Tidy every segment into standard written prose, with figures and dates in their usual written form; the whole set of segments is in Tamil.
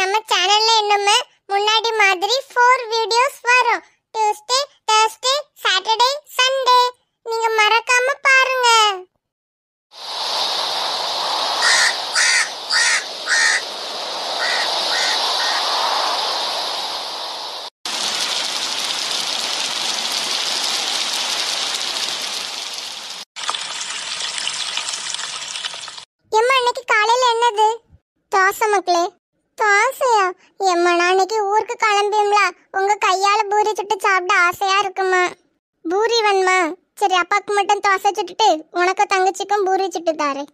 நம்ம சேனல்ல இன்னும் முன்னாடி மாதிரி 4 வீடியோஸ் வரும். Tuesday, Thursday, Saturday, Sunday. நீங்க மறக்காம பாருங்க. மக்களே தோசையா எம்மா நாளைக்கு ஊருக்கு கிளம்பும்ல உங்க கையால பூரி சுட்டு சாப்பிட ஆசையா இருக்குமா? பூரி வேணுமா? சரி அப்பாக்கு மட்டும் தோசை சுட்டுட்டு உனக்கு தங்கச்சிக்கும் பூரி சுட்டு தாரே.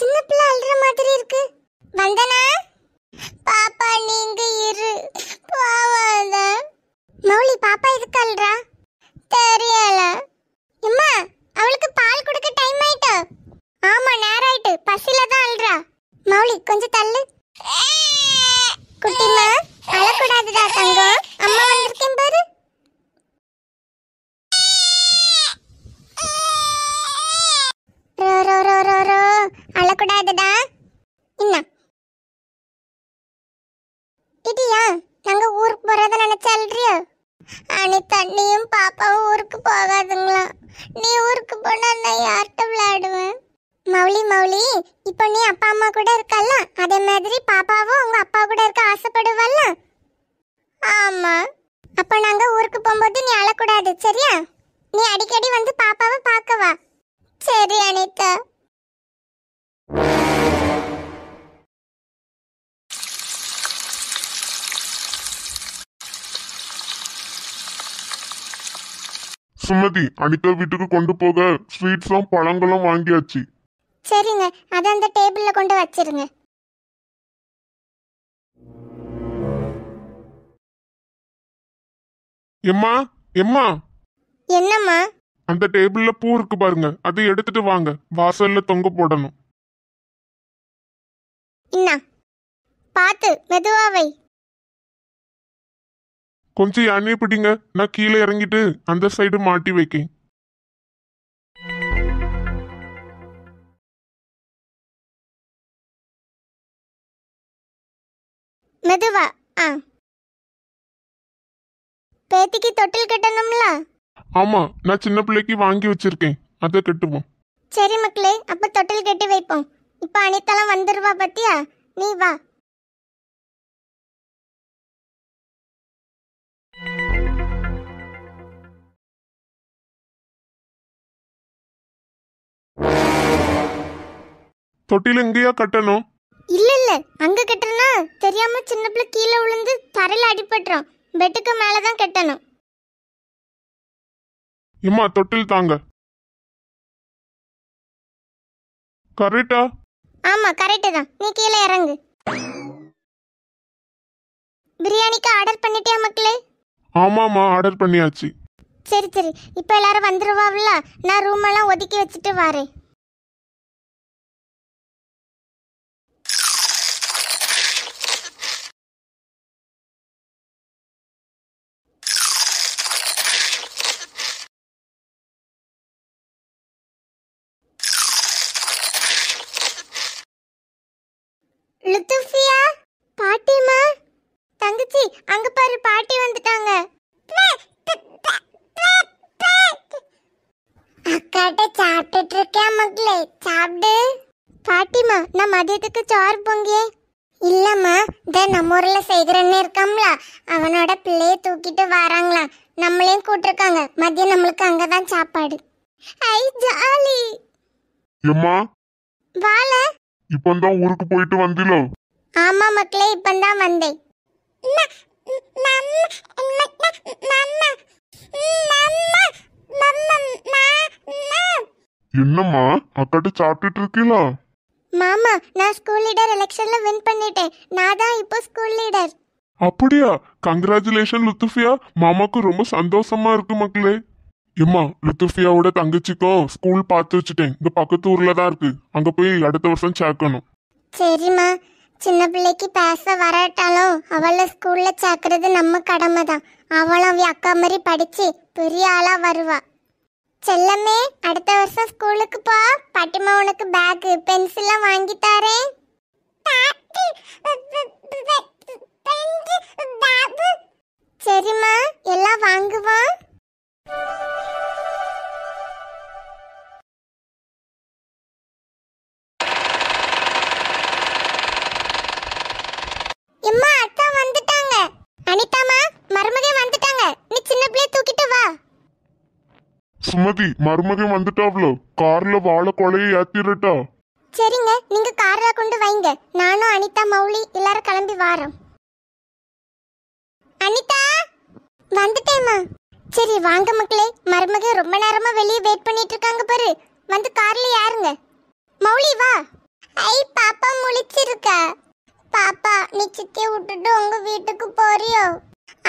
சின்ன பிள்ளை அழுற மாதிரி இருக்கு. வந்தனா பாப்பா நீங்க இரு பாவாத மௌலி பாப்பா எதுக்கு அழுறா தெரியல. அம்மா அவளுக்கு பால் கொடுக்க டைம் ஆயிட்டு. ஆமா நேர ஆயிட்டு பசில தான் அல்றா. மௌலி கொஞ்சம் தள்ளு. குட்டிமா அழ கூடாதுடா தங்கம். அம்மா வந்திருக்கேன் பாரு. ரோ ரோ ரோ ரோ ரோ அழ கூடாதுடா. என்ன இடியா நாங்க ஊருக்கு போறத நினைச்சு அல்றியா? அனிதா நீயும் பாப்பாவும் ஊருக்கு போகாதுங்களா? நீ ஊருக்கு போனா நான் யார்கிட்ட விளையாடுவேன்? மௌலி மௌலி இப்போ நீ அப்பா அம்மா கூட இருக்கல்ல, அதே மாதிரி பாப்பாவும் உங்க அப்பா கூட இருக்க ஆசைப்படுவல்ல? ஆமா. அப்போ நாங்க ஊருக்கு போகும்போது நீ அழக்கூடாது சரியா? நீ அடிக்கடி வந்து பாப்பாவை பார்க்கவா? சரி அனிதா. சுமதி அனிதா வீட்டுக்கு கொண்டு போக ஸ்வீட்ஸும் பழங்களும் வாங்கியாச்சு. சரிங்க அத அந்த டேபிள்ல கொண்டு வச்சிருங்க. எம்மா எம்மா என்னம்மா? அந்த டேபிள்ல பூ இருக்கு பாருங்க, அதை எடுத்துட்டு வாங்க, வாசல்ல தொங்க போடணும். என்ன பாத்து மெதுவா வை. கொஞ்சம் யானையை பிடிங்க, நான் கீழே இறங்கிட்டு அந்த சைடு மாட்டி வைக்கேன். மெதுவா. பேத்திக்கு தொட்டில் கட்டணும்ல? ஆமா நான் சின்ன பிள்ளைக்கு வாங்கி வச்சிருக்கேன், அதை கட்டுவோம். சரி மக்களே அப்ப தொட்டில் கட்டி வைப்போம். இப்ப அனிதாலாம் வந்துருவா பத்தியா, நீ வா. தொட்டில் எங்கயா கட்டணும்? இல்ல இல்ல அங்க கட்டறனா தெரியாம சின்ன பிள்ளை கீழ விழுந்து தரையில அடிபட்டறோம். பெட்டுக்கு மேல தான் கட்டணும். அம்மா தொட்டில் தாங்க. கரெக்ட்டா? ஆமா கரெக்ட் தான். நீ கீழ இறங்கு. பிரியாணிக்கு ஆர்டர் பண்ணிட்டியா மக்களே? ஆமாமா ஆர்டர் பண்ணியாச்சு. சரி சரி இப்போ எல்லாரும் வந்துருவாங்களா? நான் ரூம் எல்லாம் ஒதுக்கி வச்சிட்டு வரேன். லுத்துஃபியா பாட்டிமா தங்கச்சி அங்க பாரு பாட்டி வந்துட்டாங்க. அக்காட்ட சாப்பிட்டுட்டு இருக்கேன் மக்களே, சாப்பிடு. பாட்டிமா நான் மதியத்துக்கு சோறு பொங்கியே இல்லம்மா, இந்த நம்ம ஊரில் சேகரன்னு இருக்காம்ல அவனோட பிள்ளையை தூக்கிட்டு வராங்களாம், நம்மளையும் கூட்டிருக்காங்க. மதியம் நம்மளுக்கு அங்கதான் சாப்பாடு. ஐ ஜாலி. ஏம்மா வாள இப்பந்தான் ஊருக்கு போயிட்டு வந்தீல? ஆமா மக்களே இப்பந்தான் வந்தேன். என்னம்மா அக்காட்ட சாப்பிட்டுட்டு இருக்கீங்களா? மாமா நான் ஸ்கூல் லீடர் எலெக்ஷன்ல வின் பண்ணிட்டேன், நான் தான் இப்போ ஸ்கூல் லீடர். அப்படியா? கங்க்ராச்சுலேஷன் லுத்துஃபியா, மாமாக்கு ரொம்ப சந்தோஷமா இருக்கு மக்களே. ஏம்மா லுத்துஃபியாவோட தங்கச்சிக்கும் ஸ்கூல் பார்த்து வச்சுட்டேன், இங்க பக்கத்து ஊர்ல தான் இருக்கு, அங்க போய் அடுத்த வருஷம் சேர்க்கணும். சரிம்மா சின்ன பிள்ளைக்கு பேச வராட்டாலும் அவளை ஸ்கூல்ல சேர்க்கறது நம்ம கடமை தான். அவளும் அவ அக்கா மாதிரி படிச்சு பெரிய ஆளா வருவா. செல்லமே அடுத்த வருஷம் ஸ்கூலுக்கு போ. பட்டிமா உனக்கு பேக் பென்சில் எல்லாம் வாங்கி தரேன். பாட்டி பென்சி பாபு சரிமா எல்லாம் வாங்குவா. எம்மா அத்தா வந்துட்டாங்க. அனிதாமா மருமகே வந்துட்டாங்க. நீ சின்ன பிள்ளைய தூக்கிட்டு வா. சுமதி மருமகே வந்துட்டாவ்ளோ. கார்ல வாழை கொலையை ஏத்திரட்டா? சரிங்க, நீங்க கார்ல கொண்டு வைங்க. நானும் அனிதா மௌலி எல்லாரும் கிளம்பி வாரோம். அனிதா வந்துட்டேம்மா. சரி வாங்க மக்களே, மருமகே ரொம்ப நேரமா வெளியே வெயிட் பண்ணிட்டு இருக்காங்க பாரு, வந்து கார்ல ஏறுங்க. மௌலி வா. ஐ பாப்பா முழிச்சிருக்கா. பாப்பா நீ சித்தி விட்டுட்டு உங்க வீட்டுக்கு போறியோ?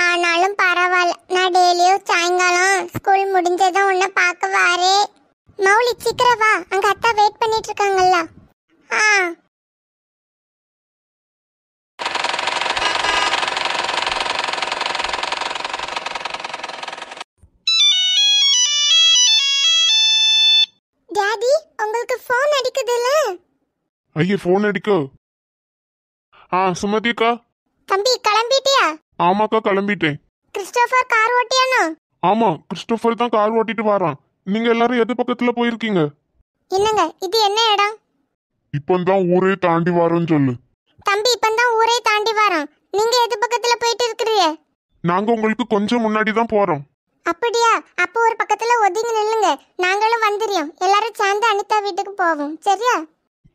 ஆனாலும் பரவாயில்ல, நான் டெய்லியும் சாயங்காலம் ஸ்கூல் முடிஞ்சதும் உன்னை பார்க்க வாரே. மௌலி சீக்கிரம் வா, அங்க அத்தா வெயிட் பண்ணிட்டு இருக்காங்கல்ல. ஆ டாடி உங்களுக்கு ஃபோன் அடிக்குதுல? ஐயே ஃபோன் அடிக்கோ. ஆ சுமதிக்கா தம்பி கிளம்பிட்டியா? ஆமாக்கா கிளம்பிட்டேன். கிறிஸ்டோபர் கார் ஓட்டியானோ? ஆமா கிறிஸ்டோபர் தான் கார் ஓட்டிட்டு வரான். நீங்க எல்லாரும் எது பக்கத்துல போயிருக்கீங்க? என்னங்க இது என்ன இடம்? இப்பந்தான் ஊரே தாண்டி வரோன்னு சொல்லு. தம்பி இப்பந்தான் ஊரே தாண்டி வரோம். நீங்க எது பக்கத்துல போயிட்டு இருக்கிறீங்க? நாங்க உங்களுக்கு கொஞ்சம் முன்னாடி தான் போறோம். அப்படியா? அப்ப ஒரு பக்கத்துல ஒதுங்கி நில்லுங்க, நாங்களும் வந்துறோம். எல்லாரும் சேர்ந்து அனிதா வீட்டுக்கு போவோம் சரியா?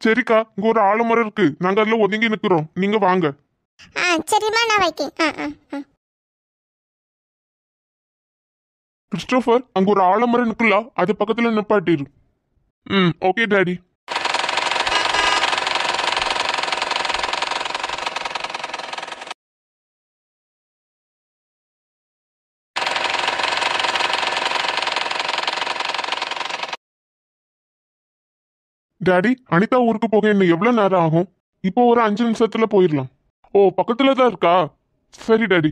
சரிக்கா, இங்க ஒரு ஆலமரம் இருக்கு, நாங்க அதுல ஒதுங்கி நிக்கிறோம், நீங்க வாங்க. ஆ சரிமா நான் வைக்கேன். கிறிஸ்டோபர் அங்க ஒரு ஆலமரம் நிக்கல, அது பக்கத்துல நிப்பாட்டிரு. ம் ஓகே டாடி. டாடி அனிதா ஊருக்கு போக இன்னும் எவ்வளவு நேரம் ஆகும்? இப்போ ஒரு 5 நிமிஷத்துல போயிடலாம். ஓ பக்கத்துல தான் இருக்கா. சரி daddy.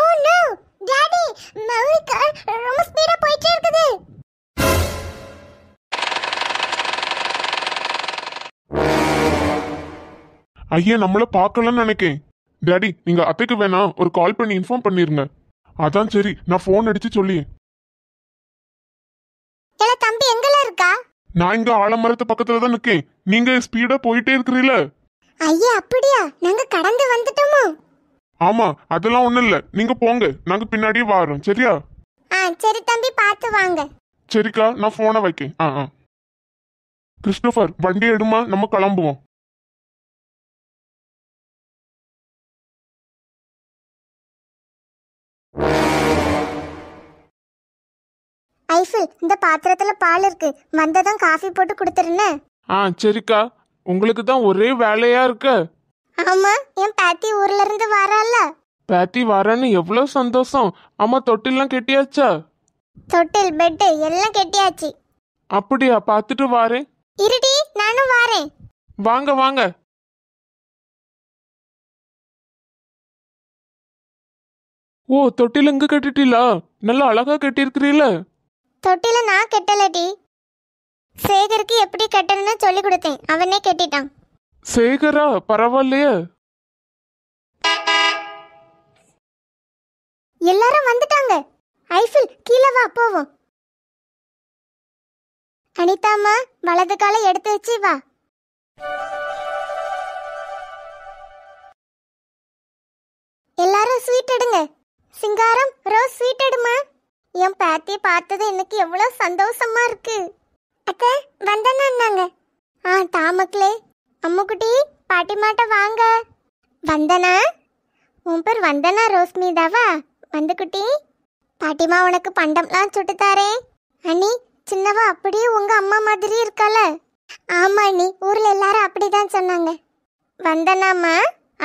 Oh no daddy, Mouli car ரொம்ப ஸ்பீடா போயிட்டே இருக்குது. ஐயா நம்மள பார்க்கலன்னு நினைக்கேன். டாடி நீங்க அத்தைக்கு வேணா ஒரு கால் பண்ணி இன்ஃபார்ம் பண்ணிருங்க. அதான் சரி நான் ஃபோன் அடிச்சு சொல்லி. ஏல தம்பி எங்கல இருக்கா? நான் இங்க ஆலமரத்து பக்கத்துல தான் நிக்கேன். நீங்க ஸ்பீடா போயிட்டே இருக்கீங்களே. ஐயா அப்படியா? நாங்க கடந்து வந்துட்டோமா? ஆமா அதெல்லாம் ஒண்ணு இல்ல, நீங்க போங்க, நாங்க பின்னாடியே வரோம் சரியா? ஆ சரி தம்பி பார்த்து வாங்க. சரிக்கா நான் போனை வைக்கேன். ஆ ஆ கிறிஸ்டோபர் வண்டி எடுமா, நம்ம கிளம்புவோம். ஐஃபில் இந்த பாத்திரத்துல பால் இருக்கு, வந்ததும் காஃபி போட்டு குடுத்துருன்னு. ஆ சரிக்கா, உங்களுக்கு தான் ஒரே வேலையா இருக்க. ஆமா என் பாத்தி ஊர்ல இருந்து வரால. பாத்தி வரான்னு எவ்வளவு சந்தோஷம். ஆமா தொட்டிலாம் கெட்டியாச்சா? தொட்டில் பெட் எல்லாம் கெட்டியாச்சு. அப்படியா? பாத்துட்டு வாரேன். இருடி நானும் வாரேன். வாங்க வாங்க. ஓ தொட்டில் எங்க கட்டிட்டீங்களா? நல்லா அழகா கட்டியிருக்கிறீல. தொட்டில நான் கெட்டலடி, சேகருக்கு எப்படி கட்டணும்னு சொல்லி கொடுத்தேன், அவனே கட்டிட்டான். சேகரா பரவாயில்லையே. எல்லாரும் வந்துட்டாங்க. ஐஃபில் கீழே வா போவோம். அனிதாமா வலது காலை எடுத்து வச்சு வா. எல்லாரும் ஸ்வீட் எடுங்க. சிங்காரம் ரோஸ் ஸ்வீட் எடுமா. என் பாத்தி பார்த்தது எனக்கு எவ்வளவு சந்தோஷமா இருக்கு. அத்தை வந்தனாங்க. ஆ தாமக்களே அம்முக்குட்டி பாட்டிமாட்ட வாங்க. வந்தனா உன் பேர் வந்தனா ரோஸ்மிதாவா? வந்து குட்டி பாட்டிமா உனக்கு பண்டம்லாம் சுட்டுத்தாரே. அண்ணி சின்னவா அப்படியே உங்க அம்மா மாதிரி இருக்கால. ஆமா அண்ணி ஊர்ல எல்லாரும் அப்படிதான் சொன்னாங்க. வந்தனாம்மா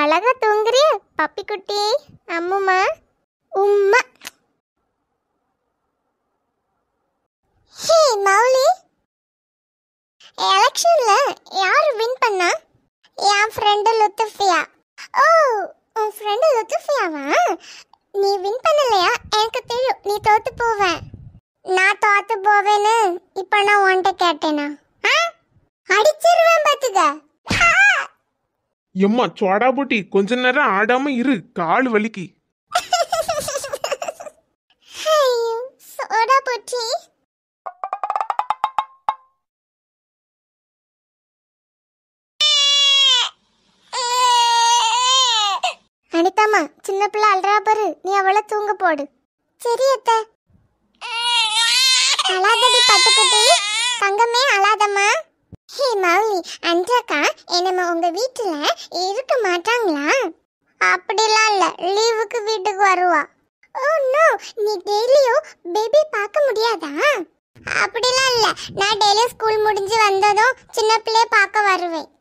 அழகா தூங்குறிய பப்பிக்குட்டி. அம்முமா உம்மா. ஹே மௌலி, எலெக்ஷன்ல யார் வின் பண்ணா? என் ஃப்ரெண்டு லுத்துஃபியா. ஓ உன் ஃப்ரெண்டு லுத்துஃபியாவா? நீ வின் பண்ணலையா? எனக்கு தெரியும் நீ தோத்து போவேன். எம்மா சோடா போட்டி கொஞ்ச நேரம் ஆடாம இரு, கால் வலிக்கு. அனிதாமா சின்ன பிள்ளை அல்றா பாரு, நீ அவளை தூங்க போடு. சரி அத்தை. அலாதடி பட்டுக்குட்டி, தங்கமே அலாதம்மா. ஹே மௌலி, அன்றாக்கா என்னம்மா உங்க வீட்டுல இருக்க மாட்டாங்களா? அப்படிலாம் இல்ல, லீவுக்கு வீட்டுக்கு வருவா. ஓ நோ, நீ டெய்லியும் பேபி பார்க்க முடியாதா? அப்படிலாம் இல்ல, நான் டெய்லியும் ஸ்கூல் முடிஞ்சு வந்ததும் சின்ன பிள்ளைய பார்க்க வருவேன்.